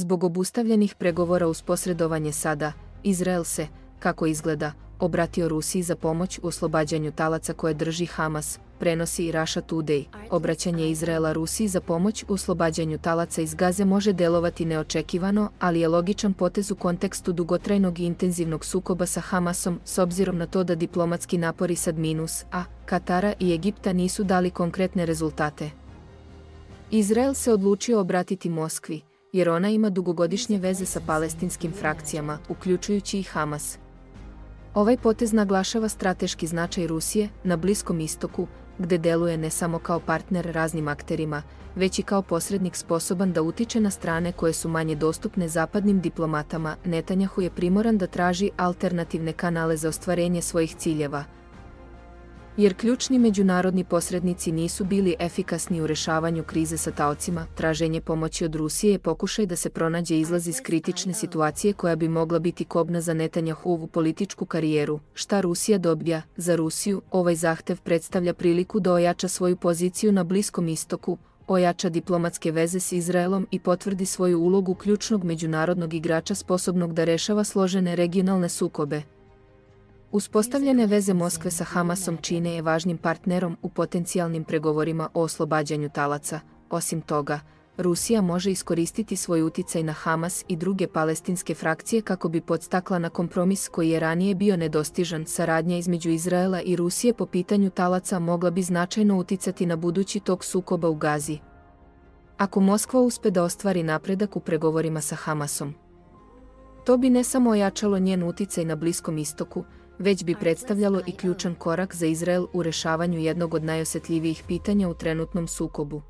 Zbog obustavljenih pregovora uz posredovanje sada, Izrael se, kako izgleda, obratio Rusiji za pomoć u oslobađanju talaca koje drži Hamas, prenosi Irashat Udej. Obraćanje Izraela Rusiji za pomoć u oslobađanju talaca iz Gaze može delovati neočekivano, ali je logičan potez u kontekstu dugotrajnog i intenzivnog sukoba sa Hamasom, s obzirom na to da diplomatski napori sad minus Katara i Egipta nisu dali konkretne rezultate. Izrael se odlučio obratiti Moskvi, jer ona ima dugogodišnje veze sa palestinskim frakcijama, uključujući i Hamas. Ovaj potez naglašava strateški značaj Rusije na Bliskom istoku, gde deluje ne samo kao partner raznim akterima, već i kao posrednik sposoban da utiče na strane koje su manje dostupne zapadnim diplomatama. Netanjahu je primoran da traži alternativne kanale za ostvarenje svojih ciljeva, jer ključni međunarodni posrednici nisu bili efikasni u rešavanju krize sa taocima. Traženje pomoći od Rusije je pokušaj da se pronađe izlaz iz kritične situacije koja bi mogla biti kobna za Netanjahuovu političku karijeru. Šta Rusija dobija? Za Rusiju ovaj zahtev predstavlja priliku da ojača svoju poziciju na Bliskom istoku, ojača diplomatske veze s Izraelom i potvrdi svoju ulogu ključnog međunarodnog igrača sposobnog da rešava složene regionalne sukobe. Uspostavljene veze Moskve sa Hamasom čine je važnim partnerom u potencijalnim pregovorima o oslobađanju talaca. Osim toga, Rusija može iskoristiti svoj uticaj na Hamas i druge palestinske frakcije kako bi podstakla na kompromis koji je ranije bio nedostižan. Saradnja između Izraela i Rusije po pitanju talaca mogla bi značajno uticati na budući tok sukoba u Gazi, ako Moskva uspe da ostvari napredak u pregovorima sa Hamasom. To bi ne samo ojačalo njen uticaj na Bliskom istoku, već bi predstavljalo i ključan korak za Izrael u rešavanju jednog od najosetljivijih pitanja u trenutnom sukobu.